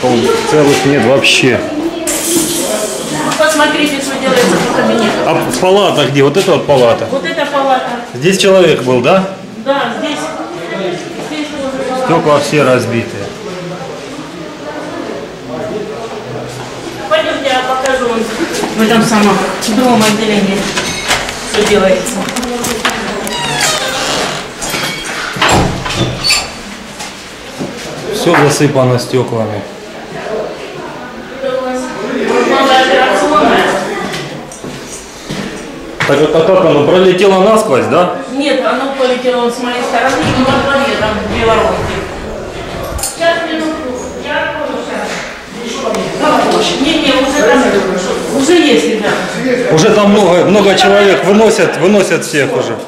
по-моему, целых нет вообще. Посмотрите, что делается по кабинету. А палата где? Вот эта вот палата? Вот эта палата. Здесь человек был, да? Да, здесь. Здесь палата. Стекла все разбитые. Пойдем, я покажу в этом самом другом отделении, что делается. Все засыпано стеклами. Так, а как оно? Пролетело насквозь, да? Нет, оно полетело с моей стороны, и вот там две воронки. Сейчас, минутку, я понял. Не-не, уже там, уже есть, ребята. Уже там много человек, выносят всех уже.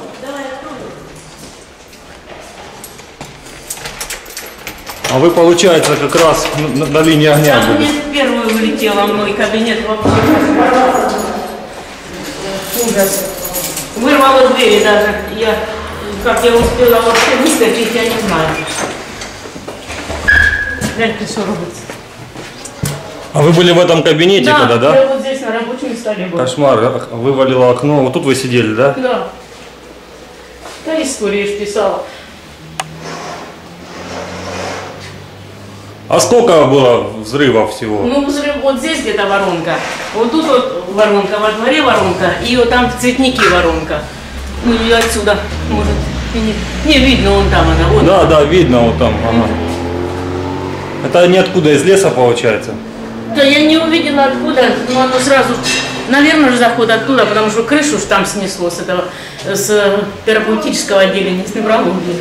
А вы, получается, как раз на линии огня были. Сейчас мне первую вылетела мой кабинет вообще. Ужас. Вырвало двери даже. Как я успела вообще выскочить, я не знаю. А вы были в этом кабинете, да, тогда, да? Да, я вот здесь на рабочем столе был. Кошмар, вывалило окно. Вот тут вы сидели, да? Да. Да, история писала. А сколько было взрывов всего? Ну, взрыв, вот здесь где-то воронка, вот тут вот воронка, во дворе воронка, и вот там в цветнике воронка. Ну, и отсюда, может, не видно, вон там она. Вон. Да, да, видно, вот там она. Это ниоткуда, из леса, получается? Да, я не увидела откуда, но оно сразу, наверное, заход оттуда, потому что крышу уж там снесло с этого, с терапевтического отделения, с неврологии.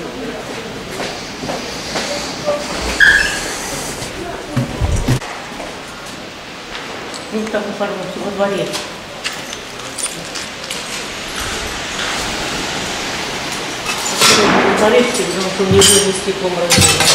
Ну, так оформился во дворе. Во дворе, потому что у него же стеклом разбило.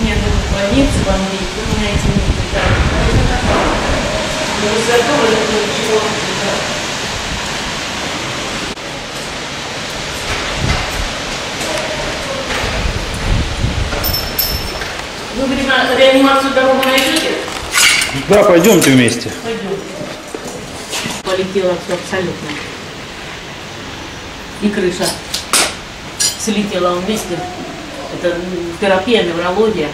Мне надо звониться в Америку, у меня есть некоторые. Вы на реанимацию дорогу найдете? Да, пойдемте вместе. Пойдем. Полетело все абсолютно. И крыша слетела вместе. Это терапия, неврология.